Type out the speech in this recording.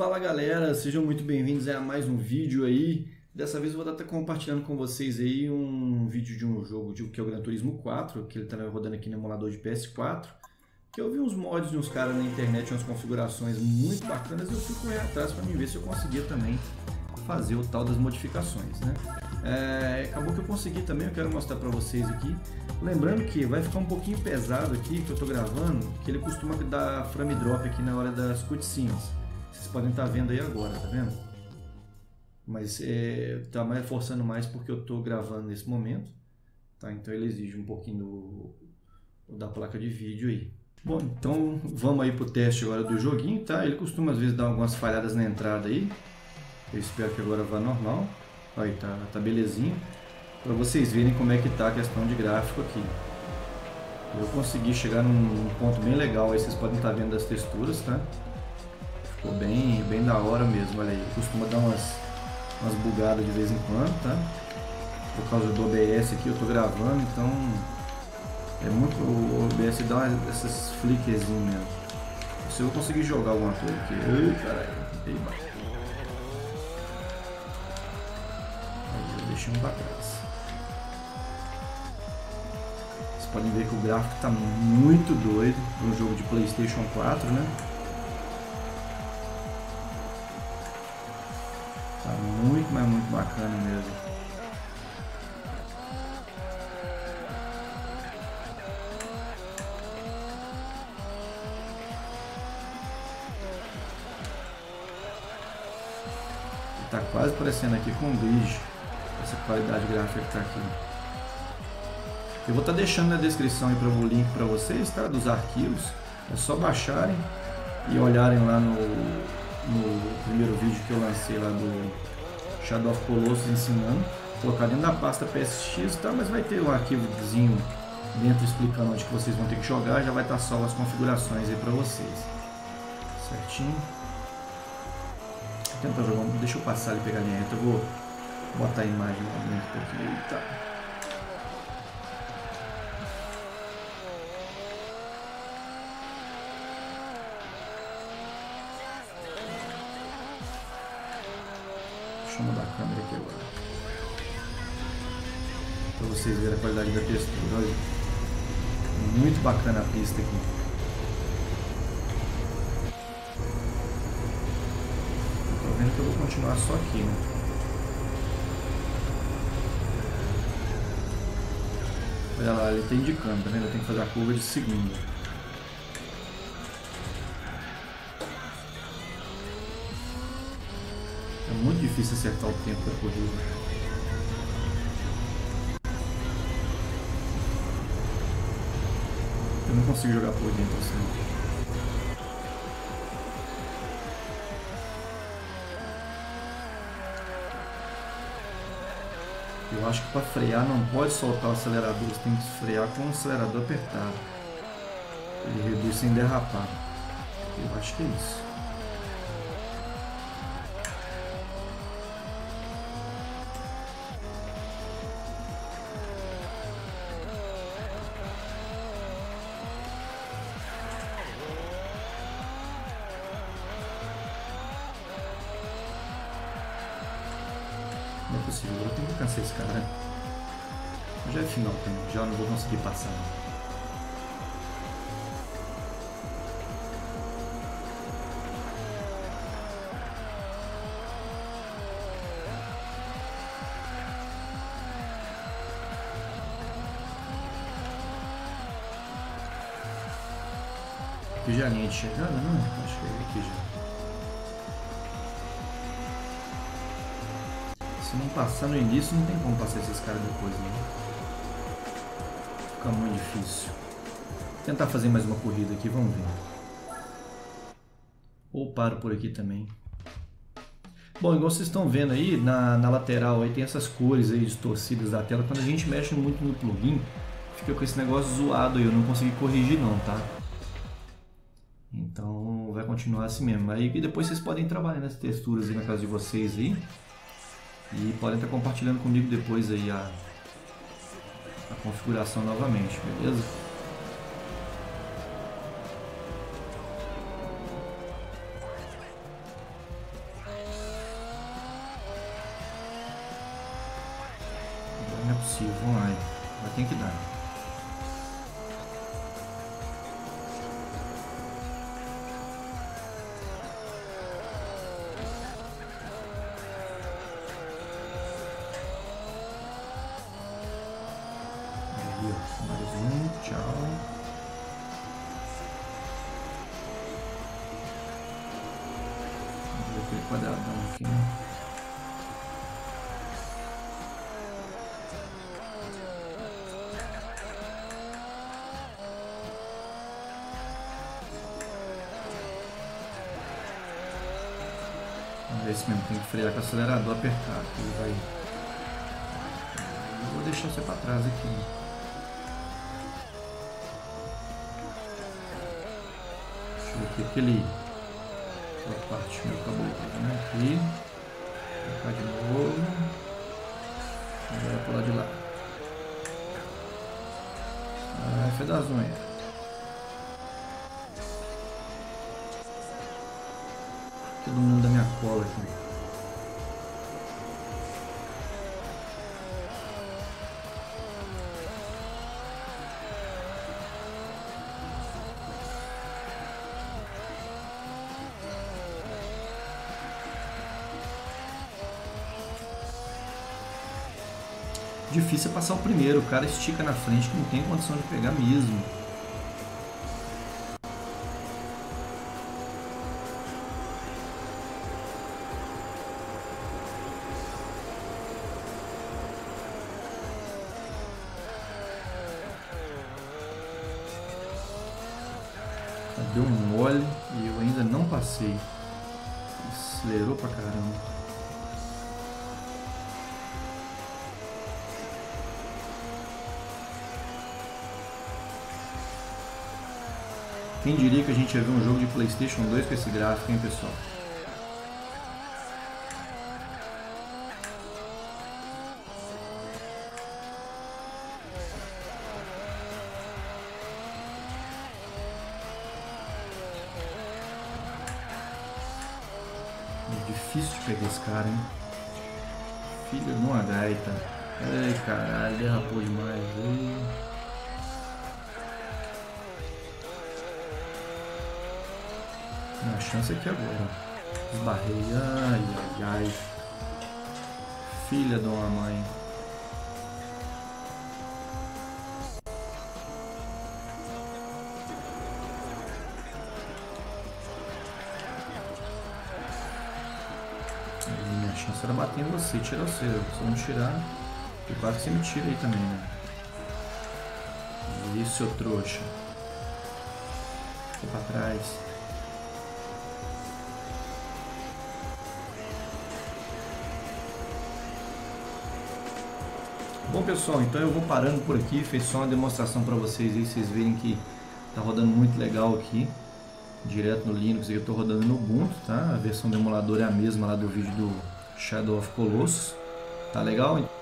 Fala galera, sejam muito bem-vindos a mais um vídeo aí. Dessa vez eu vou estar compartilhando com vocês aí um vídeo de um jogo que é o Gran Turismo 4, que ele está rodando aqui no emulador de PS4, que eu vi uns mods de uns caras na internet, umas configurações muito bacanas, e eu fui correr atrás para ver se eu conseguia também fazer o tal das modificações, né? Acabou que eu consegui também, eu quero mostrar para vocês aqui. Lembrando que vai ficar um pouquinho pesado aqui, que eu estou gravando, que ele costuma dar frame drop aqui na hora das cutscenes. Vocês podem estar vendo aí agora, tá vendo? Mas tá mais forçando mais porque eu estou gravando nesse momento, tá? Então ele exige um pouquinho da placa de vídeo aí. Bom, então vamos aí pro teste agora do joguinho, tá? Ele costuma às vezes dar algumas falhadas na entrada aí. Eu espero que agora vá normal. Aí tá belezinha. Para vocês verem como é que tá a questão de gráfico aqui. Eu consegui chegar num ponto bem legal aí, vocês podem estar vendo as texturas, tá? Ficou bem da hora mesmo, olha aí. Costuma dar umas bugadas de vez em quando, tá? Por causa do OBS aqui eu tô gravando, então é muito. O OBS dá essas flickerzinhas mesmo. Se eu conseguir jogar alguma coisa aqui. Ei, caralho. Ei, bateu. Aí eu deixei um pra trás. Vocês podem ver que o gráfico tá muito doido para um jogo de PlayStation 4, né? Tá muito, mas muito bacana mesmo. Tá quase parecendo aqui com o Bridge, essa qualidade gráfica que tá aqui. Eu vou estar deixando na descrição aí o link para vocês, tá? Dos arquivos. É só baixarem e olharem lá no primeiro vídeo que eu lancei lá do Shadow of Colossus ensinando, colocar dentro da pasta PSX, tá? Mas vai ter um arquivozinho dentro explicando onde que vocês vão ter que jogar, já vai estar salvo as configurações aí pra vocês, certinho. Vou tentar jogar, deixa eu passar ali e pegar a linha reta, eu vou botar a imagem lá dentro um pouquinho, eita. Deixa eu mudar a câmera aqui agora para vocês verem a qualidade da textura. Olha, muito bacana a pista aqui. Tô vendo que eu vou continuar só aqui, né? Olha lá, ele tá indicando, tá vendo? Eu tenho que fazer a curva de segunda. É muito difícil acertar o tempo da corrida. Eu não consigo jogar por dentro assim. Eu acho que para frear não pode soltar o acelerador, você tem que frear com o acelerador apertado. Ele reduz sem derrapar. Eu acho que é isso. Não é possível, eu tenho que cansar esse cara. Já é final também, já não vou conseguir passar. Aqui já é a linha de chegada, não? Acho que é aqui já. Se não passar no início, não tem como passar esses caras depois, né? Fica muito difícil. Vou tentar fazer mais uma corrida aqui, vamos ver. Ou paro por aqui também. Bom, igual vocês estão vendo aí, na lateral aí tem essas cores aí distorcidas da tela. Quando a gente mexe muito no plugin, fica com esse negócio zoado aí. Eu não consegui corrigir não, tá? Então vai continuar assim mesmo. Aí depois vocês podem trabalhar nas texturas aí na casa de vocês aí. E podem estar compartilhando comigo depois aí a configuração novamente, beleza? possível, vamos lá, mas tem que dar. Aí, ó, finalzinho, tchau. Aquele quadradão aqui, né? É isso mesmo, tem que frear com o acelerador apertado, ele vai... Eu vou deixar você pra trás aqui. Deixa eu ver aqui, aquele... a parte meio cabulosa, né? Aqui, vou colocar de novo, agora vou pular de lá, ah, foi das unhas, todo mundo da minha cola aqui. Difícil é passar o primeiro, o cara estica na frente que não tem condição de pegar mesmo. Deu um mole e eu ainda não passei. Acelerou pra caramba. Quem diria que a gente ia ver um jogo de PlayStation 2 com esse gráfico, hein, pessoal? É difícil de pegar esse cara, hein? Filho de uma gaita. Ai, caralho, derrapou demais, hein? Minha chance aqui agora. Esbarrei. Ai, ai, ai. Filha de uma mãe. Aí, minha chance era bater em você. Tira o seu. Se eu não tirar, eu quase que você me tira aí também, né? E seu trouxa. Fica pra trás. Bom, pessoal, então eu vou parando por aqui, fez só uma demonstração para vocês aí, vocês verem que tá rodando muito legal aqui, direto no Linux, eu tô rodando no Ubuntu, tá? A versão do emulador é a mesma lá do vídeo do Shadow of Colossus, tá legal?